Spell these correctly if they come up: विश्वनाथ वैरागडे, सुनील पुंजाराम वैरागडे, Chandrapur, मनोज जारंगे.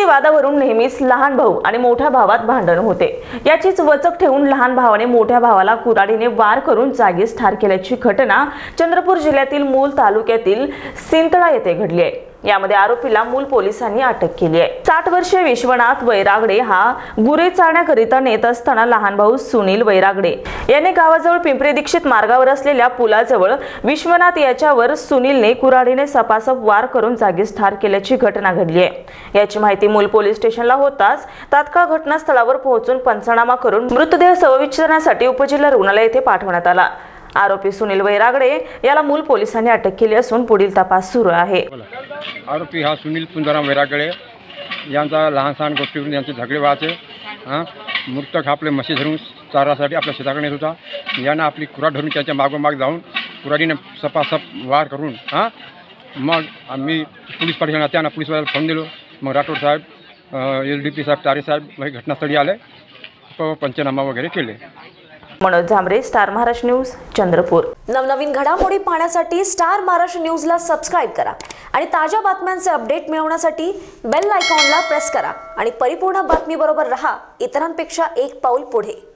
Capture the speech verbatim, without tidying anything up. व्यक्तिवादावरून नेहमीच लहान भाऊ आणि मोठ्या भावात भांडण होते। याचीच वचक ठेवून लहान भावाने मोठ्या भावाला कुराडीने वार करून जागीच ठार केल्याची घटना चंद्रपूर जिल्ह्यातील मूल तालुक्यातील सिंतळा येथे घडली आहे। यामध्ये आरोपीला मूल पोलिसांनी अटक केली आहे। साठ वर्षीय विश्वनाथ वैरागडे हा गुरे चारण्याकरिता नेत असताना लहान भाऊ सुनील वैरागडे याने गावाजवळ पिंपरी दीक्षित मार्गावर असलेल्या पुलाजवळ विश्वनाथ याच्यावर सुनीलने कुऱ्हाडीने सपासप वार करून जागीच ठार केल्याची घटना घडली आहे। याची माहिती मूल पोलीस स्टेशनला होताच तात्काळ घटनास्थळावर पोहोचून पंचनामा करून मृतदेह शवविच्छेदनासाठी उपजिल्हा रुग्णालय येथे पाठवण्यात आला। आरोपी सुनील वैरागडे याला मूल पोलिसांनी अटक केली असून पुढील तपास सुरू आहे। आरोपी हा सुनील पुंजाराम वैरागडे यांचा लहानसहान गोष्टीवरून यांचे झगडे व्हायचे। हां मृत आपले म्हशी धरून चारासाठी आपल्या शेताकडे येत होता। यांना आपली कुऱ्हाड धरून त्याच्या मागोमाग जाऊन कुऱ्हाडीने सपासप वार करून हां मग आम्ही पोलीस पाठवण्यात त्यांना पोलिसवाल्याला फोन दिलो। मग राठोड साहेब एस डी पी साहेब तारे साहेब हे घटनास्थळी आले व पंचनामा वगैरे केले। मनोज जारंगे, star Maharashtra news, Chandrapur. नवनवीन घडामोडी पाहण्यासाठी स्टार महाराष्ट्र न्यूजला सबस्क्राइब करा आणि ताज्या बातम्यांचे अपडेट मिळवण्यासाठी बेल आयकॉनला प्रेस करा आणि परिपूर्ण बातमीबरोबर रहा इतरांपेक्षा एक पाऊल पुढे।